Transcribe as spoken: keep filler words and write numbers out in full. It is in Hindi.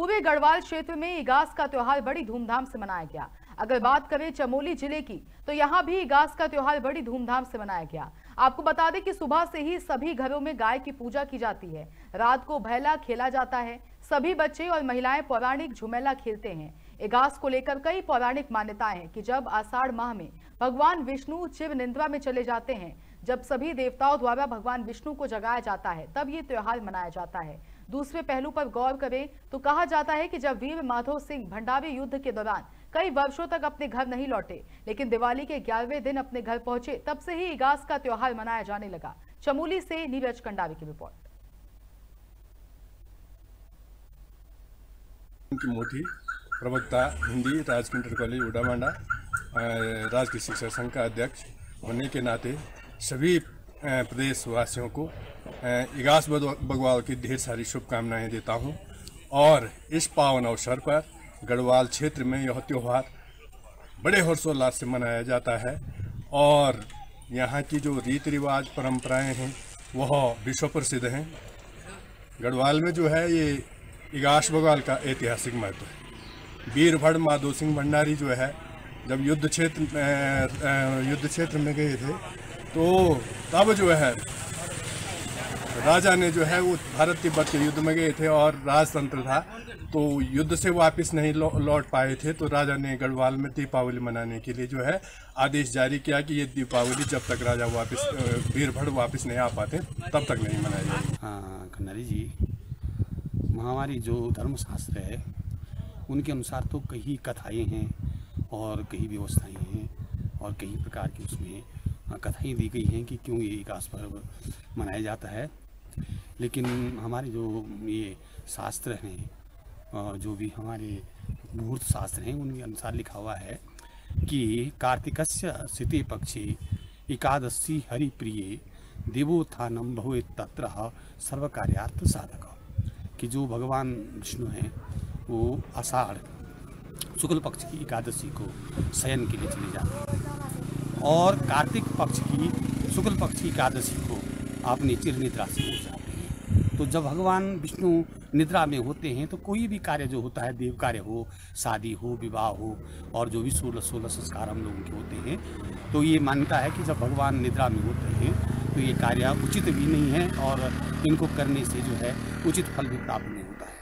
पूर्वी गढ़वाल क्षेत्र में इगास का त्योहार बड़ी धूमधाम से मनाया गया। अगर बात करें चमोली जिले की तो यहाँ भी इगास का त्योहार बड़ी धूमधाम से मनाया गया। आपको बता दें कि सुबह से ही सभी घरों में गाय की पूजा की जाती है। रात को भैला खेला जाता है। सभी बच्चे और महिलाएं पौराणिक झूमेला खेलते हैं। इगास को लेकर कई पौराणिक मान्यताएं हैं कि जब आषाढ़ माह में भगवान विष्णु क्षीरनिद्रा में चले जाते हैं, जब सभी देवताओं द्वारा भगवान विष्णु को जगाया जाता है, तब ये त्योहार मनाया जाता है। दूसरे पहलू पर गौर करें तो कहा जाता है कि जब वीरभड़ माधो सिंह भंडारी युद्ध के दौरान कई वर्षों तक अपने घर नहीं लौटे, लेकिन दिवाली के ग्यारहवें दिन अपने घर पहुंचे, तब से ही इगास का त्योहार मनाया जाने लगा। चमोली से नीरज खंडारी की रिपोर्ट। मोठी प्रवक्ता हिंदी राजकिंडर कॉलेज उडामांडा राजकीय शिक्षा संघ का अध्यक्ष होने के नाते सभी प्रदेशवासियों को इगास बग्वाल की ढेर सारी शुभकामनाएं देता हूं। और इस पावन अवसर पर गढ़वाल क्षेत्र में यह त्यौहार बड़े हर्षोल्लास से मनाया जाता है और यहाँ की जो रीति रिवाज परंपराएं हैं वह विश्व प्रसिद्ध हैं। गढ़वाल में जो है ये इगास बग्वाल का ऐतिहासिक महत्व है। वीरभड़ माधो सिंह भंडारी जो है जब युद्ध क्षेत्र युद्ध क्षेत्र में गए थे तो तब जो है राजा ने जो है वो भारत तिब्बत के युद्ध में गए थे और राजतंत्र था, तो युद्ध से वापस नहीं लौ, लौट पाए थे, तो राजा ने गढ़वाल में दीपावली मनाने के लिए जो है आदेश जारी किया कि ये दीपावली जब तक राजा वापस वीरभड़ वापस नहीं आ पाते तब तक नहीं मनाई जाएगी। हाँ खंडारी जी, हमारी जो धर्मशास्त्र है उनके अनुसार तो कई कथाएं हैं और कई व्यवस्थाएं हैं और कई प्रकार की उसमें कथाएं दी गई हैं कि क्यों ये इगास पर्व मनाया जाता है। लेकिन हमारे जो ये शास्त्र हैं और जो भी हमारे मुहूर्त शास्त्र हैं उनके अनुसार लिखा हुआ है कि कार्तिकस्य सिते पक्षे एकादशी हरिप्रिय देवोत्थानम भवेत् तत्र सर्वकार्यार्थ साधक, कि जो भगवान विष्णु हैं वो आषाढ़ शुक्ल पक्ष की एकादशी को शयन के लिए चले जाते हैं और कार्तिक पक्ष की शुक्ल पक्ष की एकादशी को अपनी चिर निद्रा से उठ जाते हैं। तो जब भगवान विष्णु निद्रा में होते हैं तो कोई भी कार्य जो होता है, देव कार्य हो, शादी हो, विवाह हो और जो भी सोलह सोलह संस्कार हम लोगों के होते हैं, तो ये मान्यता है कि जब भगवान निद्रा में होते हैं तो ये कार्य उचित भी नहीं है और इनको करने से जो है उचित फल भी प्राप्त नहीं होता है।